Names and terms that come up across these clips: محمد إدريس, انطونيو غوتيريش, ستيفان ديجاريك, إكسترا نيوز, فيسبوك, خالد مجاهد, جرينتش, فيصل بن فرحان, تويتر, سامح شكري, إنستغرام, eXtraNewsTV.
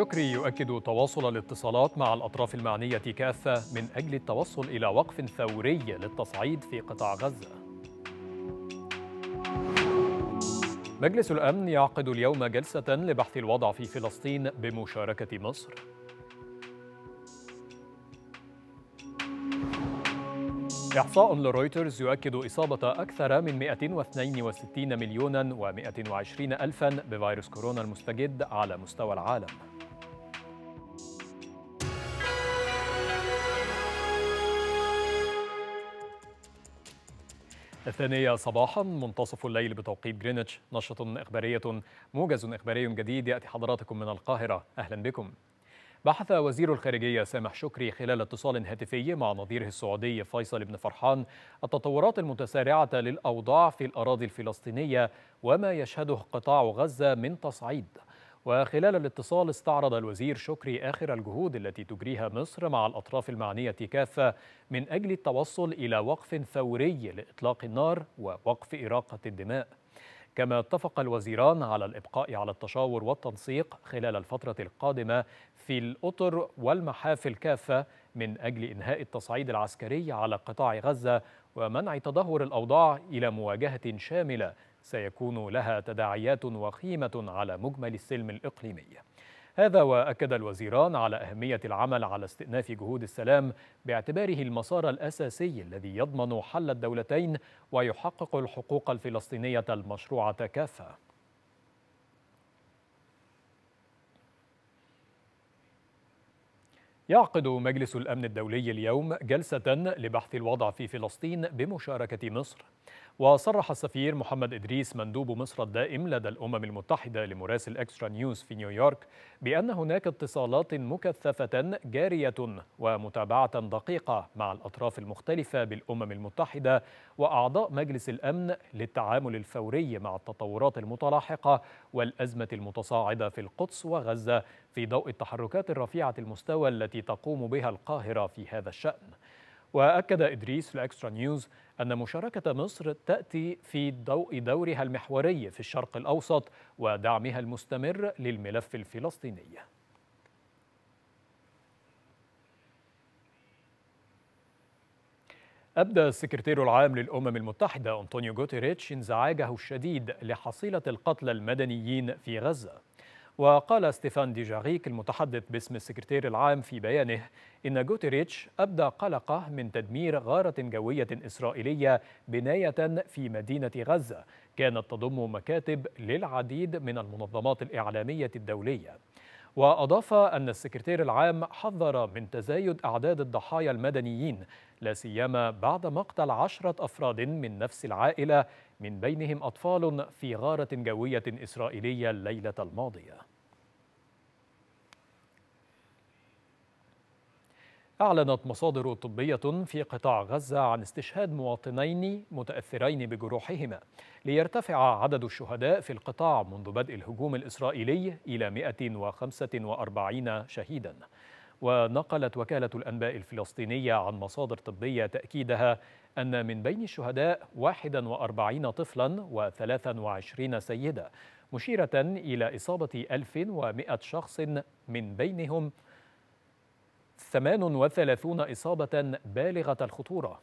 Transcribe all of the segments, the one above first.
شكري يؤكد تواصل الاتصالات مع الأطراف المعنية كافة من أجل التوصل إلى وقف فوري للتصعيد في قطاع غزة. مجلس الأمن يعقد اليوم جلسة لبحث الوضع في فلسطين بمشاركة مصر. إحصاء لرويترز يؤكد إصابة أكثر من 162 مليون و120 ألفا بفيروس كورونا المستجد على مستوى العالم. الثانية صباحا منتصف الليل بتوقيت جرينتش، نشرة إخبارية موجز إخباري جديد يأتي حضراتكم من القاهرة، أهلا بكم. بحث وزير الخارجية سامح شكري خلال اتصال هاتفي مع نظيره السعودي فيصل بن فرحان التطورات المتسارعة للأوضاع في الأراضي الفلسطينية وما يشهده قطاع غزة من تصعيد. وخلال الاتصال استعرض الوزير شكري آخر الجهود التي تجريها مصر مع الأطراف المعنية كافة من أجل التوصل إلى وقف فوري لإطلاق النار ووقف إراقة الدماء. كما اتفق الوزيران على الإبقاء على التشاور والتنسيق خلال الفترة القادمة في الأطر والمحافل كافة من أجل إنهاء التصعيد العسكري على قطاع غزة ومنع تدهور الأوضاع إلى مواجهة شاملة سيكون لها تداعيات وخيمة على مجمل السلم الإقليمي. هذا وأكد الوزيران على أهمية العمل على استئناف جهود السلام باعتباره المسار الأساسي الذي يضمن حل الدولتين ويحقق الحقوق الفلسطينية المشروعة كافة. يعقد مجلس الأمن الدولي اليوم جلسة لبحث الوضع في فلسطين بمشاركة مصر. وصرح السفير محمد إدريس مندوب مصر الدائم لدى الأمم المتحدة لمراسل إكسترا نيوز في نيويورك بأن هناك اتصالات مكثفة جارية ومتابعة دقيقة مع الأطراف المختلفة بالأمم المتحدة وأعضاء مجلس الأمن للتعامل الفوري مع التطورات المتلاحقة والأزمة المتصاعدة في القدس وغزة في ضوء التحركات الرفيعة المستوى التي تقوم بها القاهرة في هذا الشأن. وأكد إدريس لإكسترا نيوز أن مشاركة مصر تأتي في ضوء دورها المحوري في الشرق الأوسط ودعمها المستمر للملف الفلسطيني. أبدى السكرتير العام للأمم المتحدة انطونيو غوتيريش انزعاجه الشديد لحصيلة القتلى المدنيين في غزة. وقال ستيفان ديجاريك المتحدث باسم السكرتير العام في بيانه إن غوتيريش أبدى قلقه من تدمير غارة جوية إسرائيلية بناية في مدينة غزة كانت تضم مكاتب للعديد من المنظمات الإعلامية الدولية. وأضاف أن السكرتير العام حذر من تزايد أعداد الضحايا المدنيين لا سيما بعد مقتل 10 أفراد من نفس العائلة من بينهم أطفال في غارة جوية إسرائيلية الليلة الماضية. أعلنت مصادر طبية في قطاع غزة عن استشهاد مواطنين متأثرين بجروحهما ليرتفع عدد الشهداء في القطاع منذ بدء الهجوم الإسرائيلي إلى 145 شهيدا. ونقلت وكالة الأنباء الفلسطينية عن مصادر طبية تأكيدها أن من بين الشهداء 41 طفلا و23 سيدة، مشيرة إلى إصابة 1100 شخص من بينهم 38 إصابة بالغة الخطورة.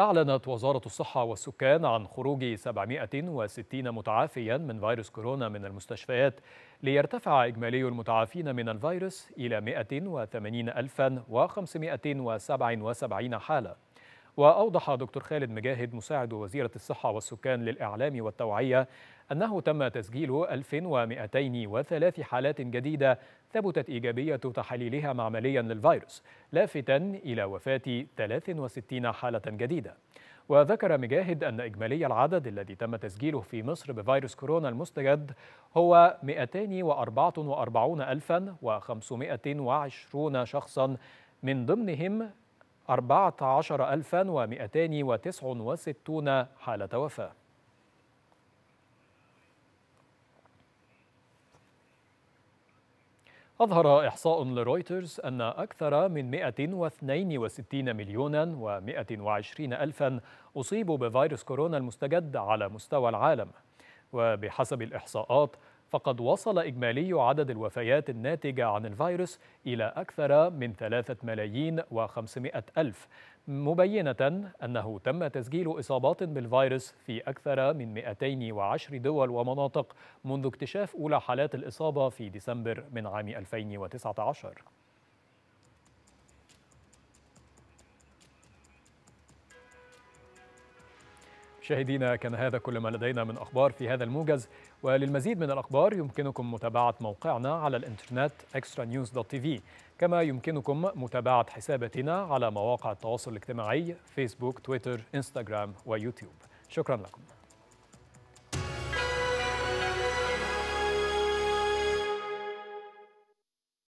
أعلنت وزارة الصحة والسكان عن خروج 760 متعافيا من فيروس كورونا من المستشفيات ليرتفع إجمالي المتعافين من الفيروس إلى 180,577 حالة. وأوضح دكتور خالد مجاهد مساعد وزيرة الصحة والسكان للإعلام والتوعية أنه تم تسجيل 1203 حالات جديدة ثبتت إيجابية تحاليلها معمليا للفيروس، لافتا إلى وفاة 63 حالة جديدة. وذكر مجاهد أن إجمالي العدد الذي تم تسجيله في مصر بفيروس كورونا المستجد هو 244,520 شخصا من ضمنهم 14,269 حالة وفاة. أظهر إحصاء لرويترز أن أكثر من 162 مليون و120 ألفا أصيبوا بفيروس كورونا المستجد على مستوى العالم. وبحسب الإحصاءات فقد وصل إجمالي عدد الوفيات الناتجة عن الفيروس إلى أكثر من 3,500,000، مبينة أنه تم تسجيل إصابات بالفيروس في أكثر من 210 دول ومناطق منذ اكتشاف أولى حالات الإصابة في ديسمبر من عام 2019. مشاهدينا، كان هذا كل ما لدينا من أخبار في هذا الموجز، وللمزيد من الأخبار يمكنكم متابعة موقعنا على الإنترنت extranews.tv، كما يمكنكم متابعة حساباتنا على مواقع التواصل الاجتماعي فيسبوك، تويتر، إنستغرام ويوتيوب. شكرا لكم.